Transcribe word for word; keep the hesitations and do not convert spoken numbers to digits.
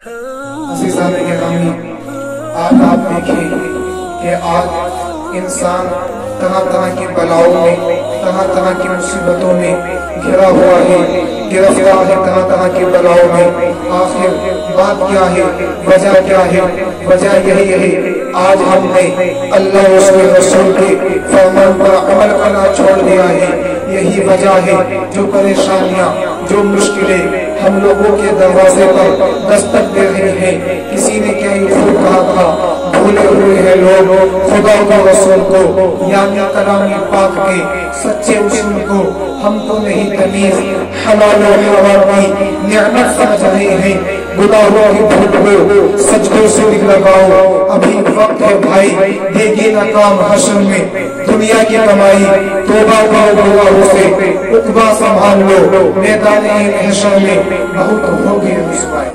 अजीज़ान के हामी आज आप देखें कि आज इंसान तरह तरह की बलाओं में, तरह तरह की मुसीबतों में घिरा हुआ है, गिरफ्तार है तरह तरह की बलाओं में। आखिर बात क्या है, वजह क्या है? वजह यही है, आज हमने अल्लाह उसके रसूल के फरमान पर अमल करना छोड़ दिया है। यही वजह है जो परेशानियाँ, जो मुश्किलें हम लोगों के दरवाजे पर दस्तक दे रहे हैं। किसी ने क्या यूसुफ कहा था, भूले हुए हैं लोग खुदा के रसूल को, यानी कलामी पाक के सच्चे उसूल को। हम तो नहीं तमीज हलाल और हराम की नियमत समझ रहे हैं। गुनाहों की भूल को सजदों से लगाओ, अभी वक्त है भाई, देगी ना काम हश्र में। दुनिया की कमाई तोबा करो, गुनाहों से उकबा संभाल लो, मैदान-ए-महशर में बहुत होगी रुसवाई।